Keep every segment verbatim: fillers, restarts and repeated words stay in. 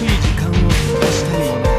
しい時間を過ごしたいもの。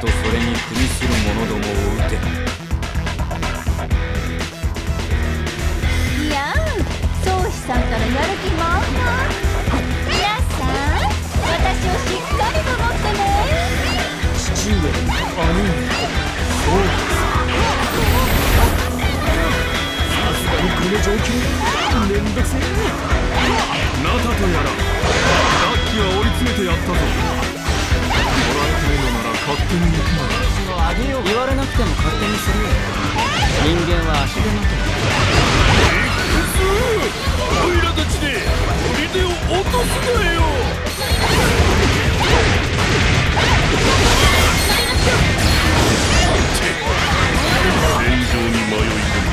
とそれにくみする者どもを撃て。いやん、宗師さんからやる気満々。皆さん、私をしっかりと守ってね。父上、兄上、宗師さん、さすがにこの状況、めんどくせえ。ナタとやら、ラッキーは追い詰めてやったぞ。勝手に行くなら言われなくても勝手にするよ。人間は足手まとい。おいらたちで砦を落とすなよ。戦場に迷い込む。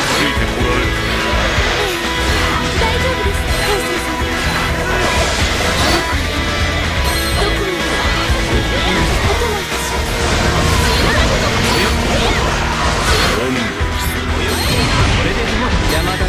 ついてこられる。大丈夫です。邪魔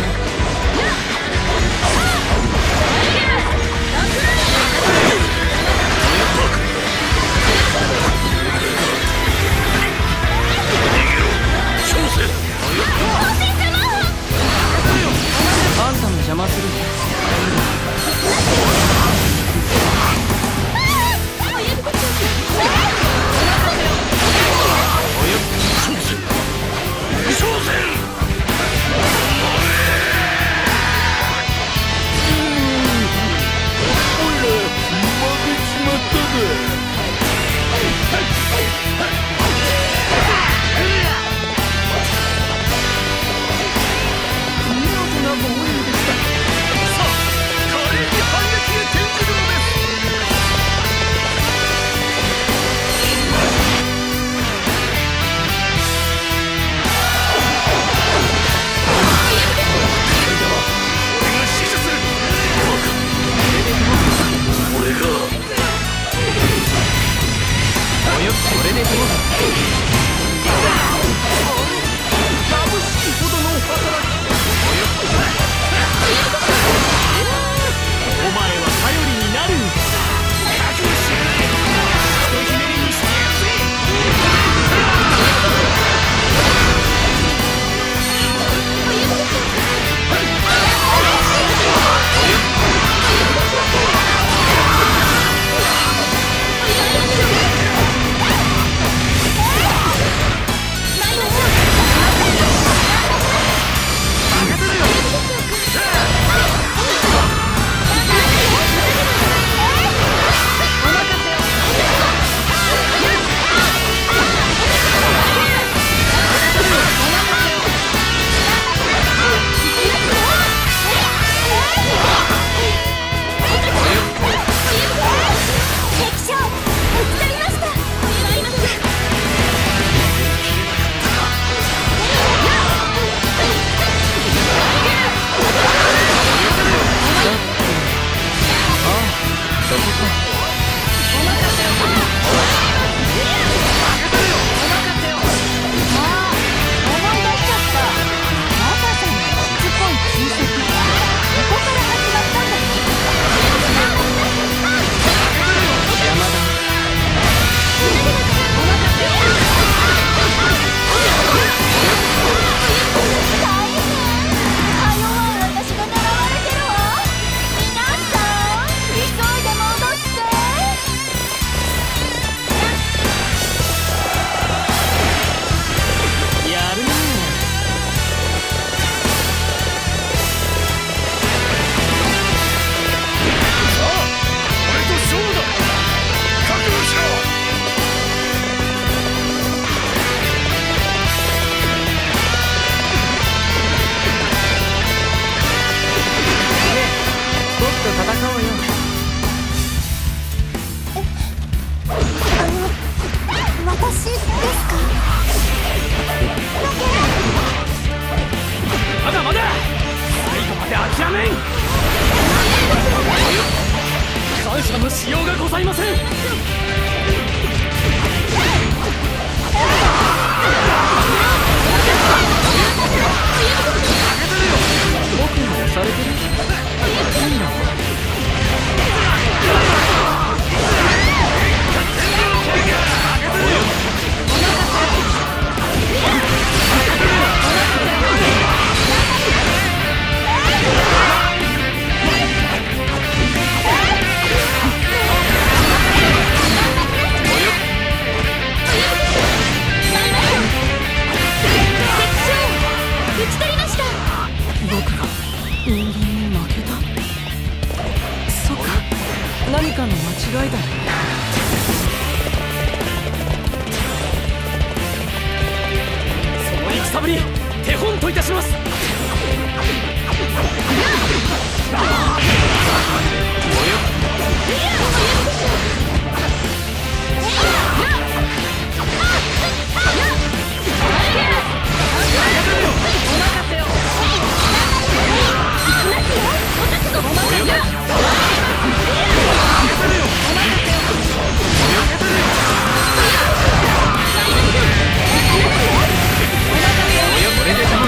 諦めん。感謝のしようがございません。僕に押されてるいいな。何かの間違いだ。その戦ぶり手本といたします。これで頼む。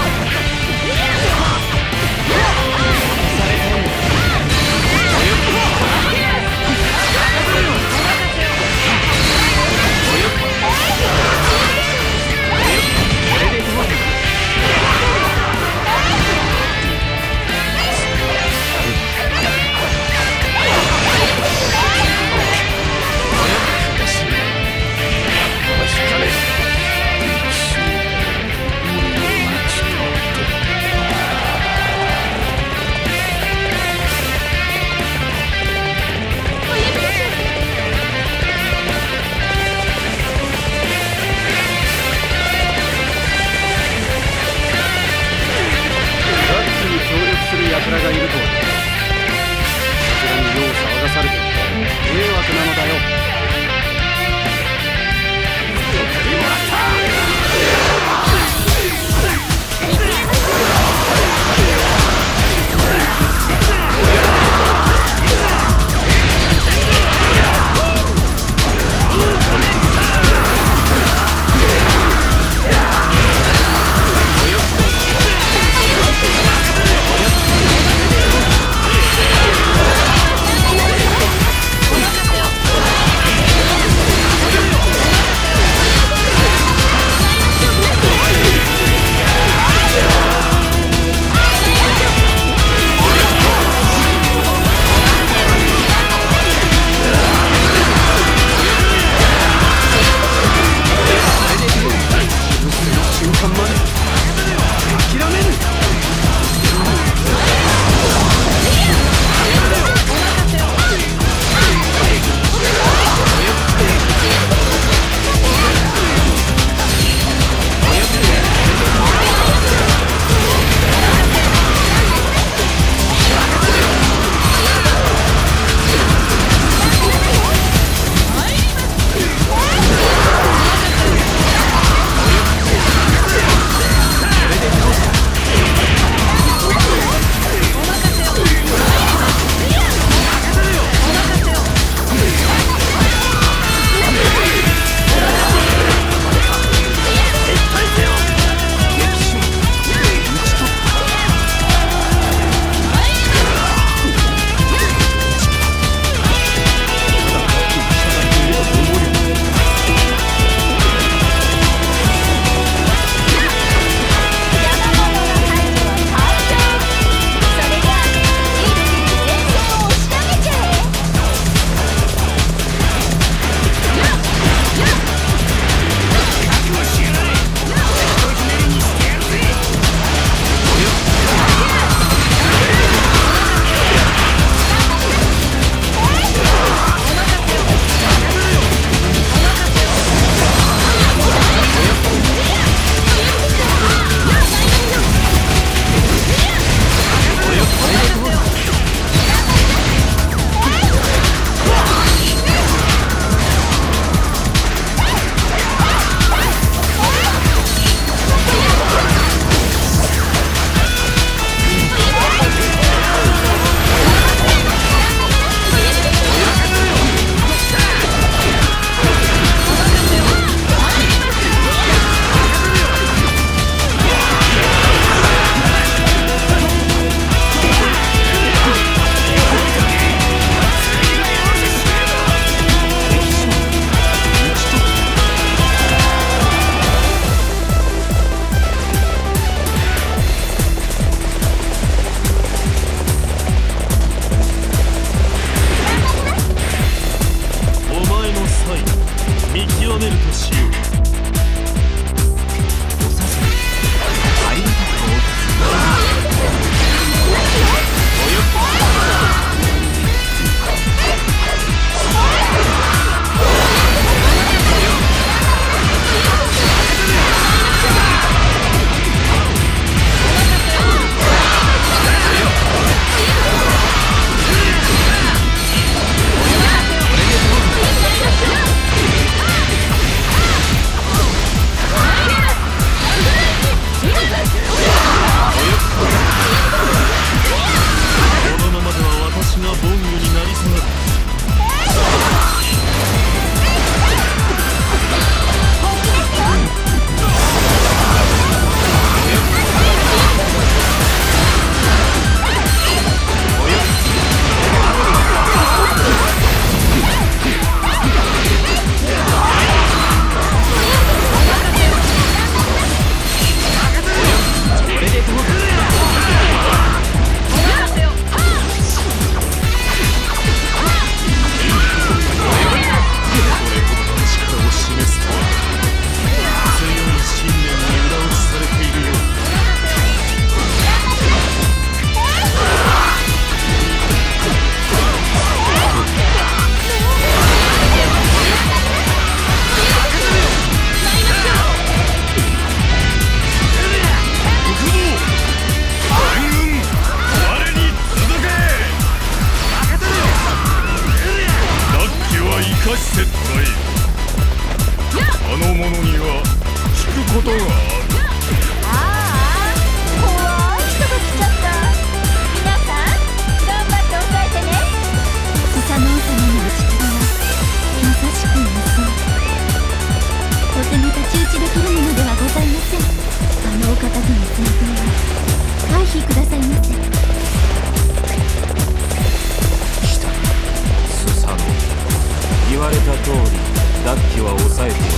は抑えてやる。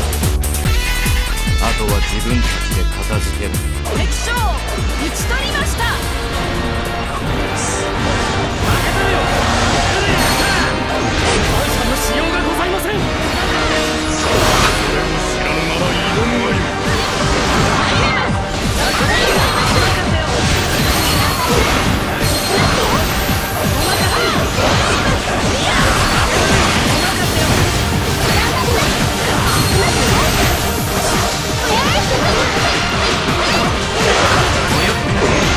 あとは自分たちで片付ける。敵将打ち取りました。負けたよ。感謝のしようがございません。知らぬなら挑むがよい。What?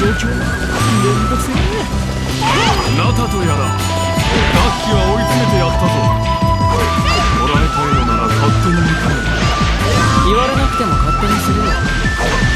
上級な連続性。ナタとやらガッキは追い詰めてやったぞ。捕らえたいのなら勝手に見たい。言われなくても勝手にするよ。